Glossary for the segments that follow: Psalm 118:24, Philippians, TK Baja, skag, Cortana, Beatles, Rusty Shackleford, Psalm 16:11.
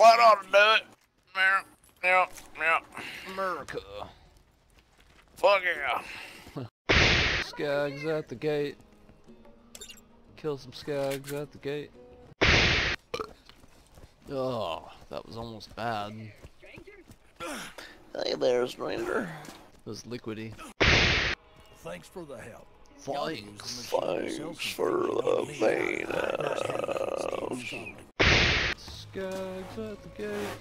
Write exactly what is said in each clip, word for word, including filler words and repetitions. That ought to do it. Yeah, yeah, yeah. America. Fuck yeah. Skags at the gate. Kill some skags at the gate. Oh, that was almost bad. Hey there, stranger. It was liquidy. Thanks for the help. Thanks, Thanks for the pain. Skags at the gate.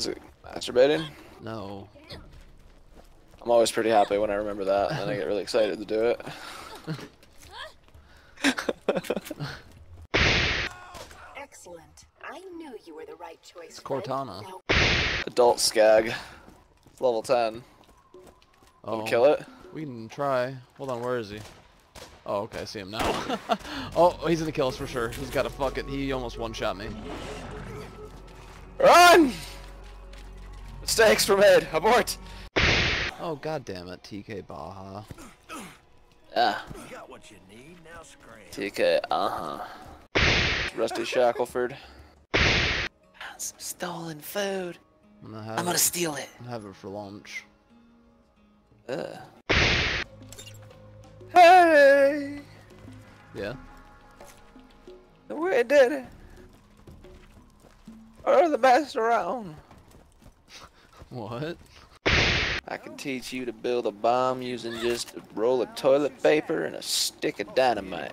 Is it masturbating? No. I'm always pretty happy when I remember that, and then I get really excited to do it. Excellent. I knew you were the right choice. It's Cortana. Adult skag. It's level ten. Oh, kill it? We can try. Hold on, where is he? Oh, okay, I see him now. Oh, he's gonna kill us for sure. He's gotta fuck it. He almost one-shot me. Run! Mistakes were made. Abort! Oh, god damn it, T K Baja. Ah. You got what you need, now scram. T K, uh-huh. Rusty Shackleford. Found some stolen food. I'm gonna, I'm gonna steal it. I'm gonna have it for lunch. Uh. Hey! Yeah? We did it. Are the best around? What? I can teach you to build a bomb using just a roll of toilet paper and a stick of dynamite.